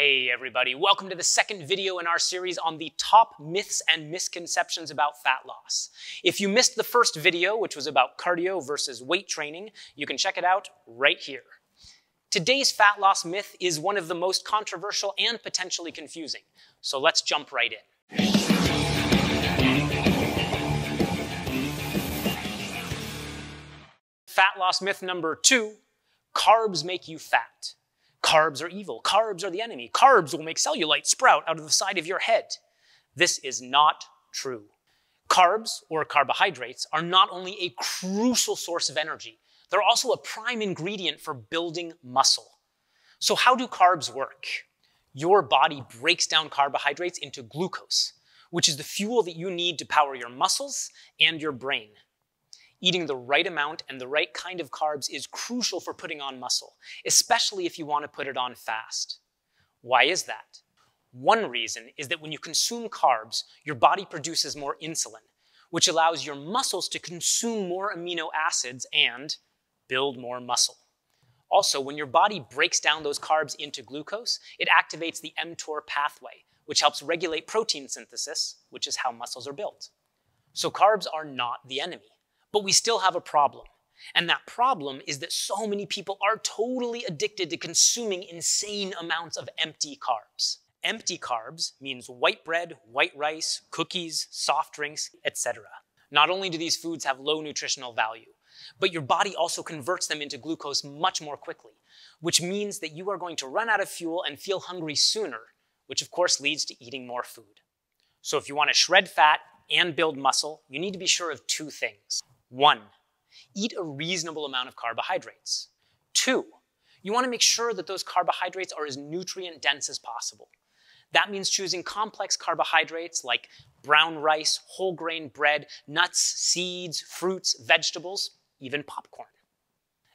Hey everybody, welcome to the second video in our series on the top myths and misconceptions about fat loss. If you missed the first video, which was about cardio versus weight training, you can check it out right here. Today's fat loss myth is one of the most controversial and potentially confusing, so let's jump right in. Fat loss myth number 2, carbs make you fat. Carbs are evil, carbs are the enemy, carbs will make cellulite sprout out of the side of your head. This is not true. Carbs, or carbohydrates, are not only a crucial source of energy, they're also a prime ingredient for building muscle. So how do carbs work? Your body breaks down carbohydrates into glucose, which is the fuel that you need to power your muscles and your brain. Eating the right amount and the right kind of carbs is crucial for putting on muscle, especially if you want to put it on fast. Why is that? One reason is that when you consume carbs, your body produces more insulin, which allows your muscles to consume more amino acids and build more muscle. Also, when your body breaks down those carbs into glucose, it activates the mTOR pathway, which helps regulate protein synthesis, which is how muscles are built. So carbs are not the enemy. But we still have a problem, and that problem is that so many people are totally addicted to consuming insane amounts of empty carbs. Empty carbs means white bread, white rice, cookies, soft drinks, etc. Not only do these foods have low nutritional value, but your body also converts them into glucose much more quickly, which means that you are going to run out of fuel and feel hungry sooner, which of course leads to eating more food. So if you want to shred fat and build muscle, you need to be sure of two things. 1, eat a reasonable amount of carbohydrates. 2, you want to make sure that those carbohydrates are as nutrient dense as possible. That means choosing complex carbohydrates like brown rice, whole grain bread, nuts, seeds, fruits, vegetables, even popcorn.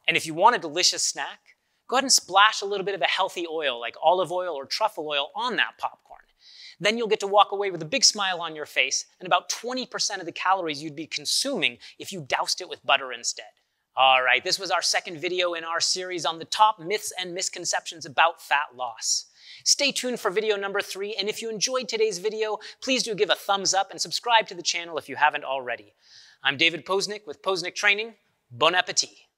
And if you want a delicious snack, go ahead and splash a little bit of a healthy oil like olive oil or truffle oil on that popcorn. Then you'll get to walk away with a big smile on your face and about 20% of the calories you'd be consuming if you doused it with butter instead. All right, this was our second video in our series on the top myths and misconceptions about fat loss. Stay tuned for video number 3, and if you enjoyed today's video, please do give a thumbs up and subscribe to the channel if you haven't already. I'm David Poznic with Poznic Training. Bon appetit.